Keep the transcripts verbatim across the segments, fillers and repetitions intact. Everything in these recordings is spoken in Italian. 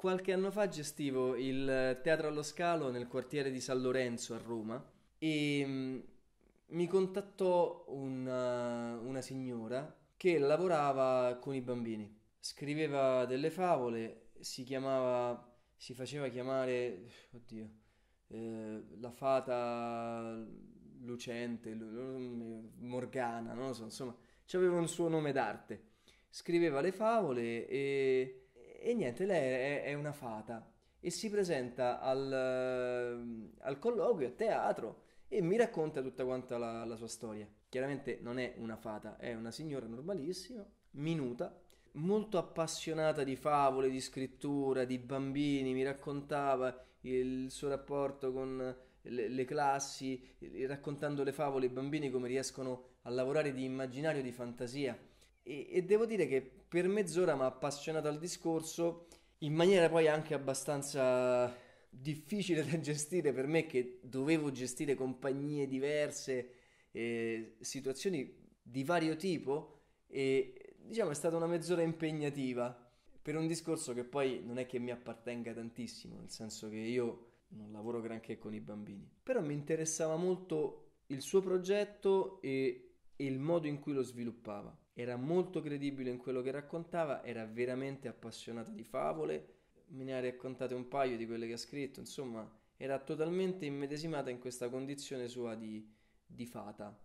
Qualche anno fa gestivo il Teatro allo Scalo nel quartiere di San Lorenzo a Roma e mh, mi contattò una, una signora che lavorava con i bambini. Scriveva delle favole, si chiamava, si faceva chiamare, oddio, eh, la fata lucente, Morgana, non lo so, insomma, c'aveva un suo nome d'arte. Scriveva le favole e... E niente, lei è una fata e si presenta al, al colloquio, a teatro, e mi racconta tutta quanta la, la sua storia. Chiaramente non è una fata, è una signora normalissima, minuta, molto appassionata di favole, di scrittura, di bambini. Mi raccontava il suo rapporto con le, le classi, raccontando le favole ai bambini, come riescono a lavorare di immaginario, di fantasia. E, e devo dire che per mezz'ora mi ha appassionato al discorso, in maniera poi anche abbastanza difficile da gestire per me, che dovevo gestire compagnie diverse, eh, situazioni di vario tipo, e diciamo è stata una mezz'ora impegnativa per un discorso che poi non è che mi appartenga tantissimo, nel senso che io non lavoro granché con i bambini, però mi interessava molto il suo progetto e, e il modo in cui lo sviluppava. Era molto credibile in quello che raccontava, era veramente appassionata di favole, me ne ha raccontate un paio di quelle che ha scritto, insomma era totalmente immedesimata in questa condizione sua di, di fata,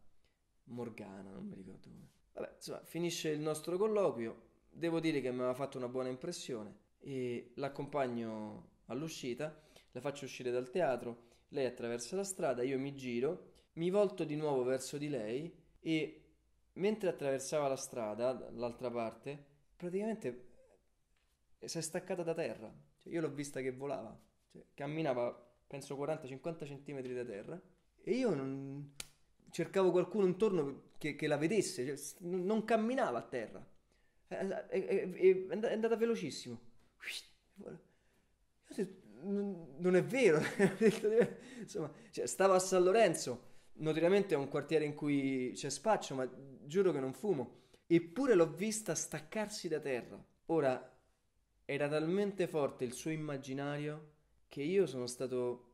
Morgana, non mi ricordo come. Vabbè, insomma, finisce il nostro colloquio, devo dire che mi aveva fatto una buona impressione e l'accompagno all'uscita, la faccio uscire dal teatro, lei attraversa la strada, io mi giro, mi volto di nuovo verso di lei e... mentre attraversava la strada, dall'altra parte, praticamente si è staccata da terra. Cioè, io l'ho vista che volava, cioè, camminava penso quaranta cinquanta centimetri da terra e io non... cercavo qualcuno intorno che, che la vedesse, cioè, non camminava a terra, è, è, è, è andata velocissimo. Non è vero, insomma, cioè, stavo a San Lorenzo. Notoriamente è un quartiere in cui c'è spaccio, ma giuro che non fumo. Eppure l'ho vista staccarsi da terra. Ora, era talmente forte il suo immaginario che io sono stato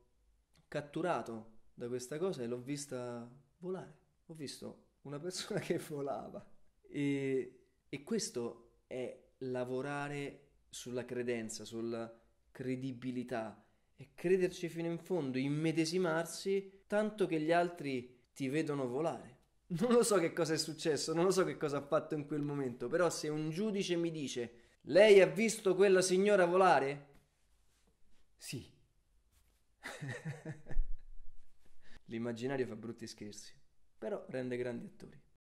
catturato da questa cosa e l'ho vista volare. Ho visto una persona che volava. E, e questo è lavorare sulla credenza, sulla credibilità. E crederci fino in fondo, immedesimarsi, tanto che gli altri ti vedono volare. Non lo so che cosa è successo, non lo so che cosa ha fatto in quel momento, però se un giudice mi dice «Lei ha visto quella signora volare?» Sì. L'immaginario fa brutti scherzi, però rende grandi attori.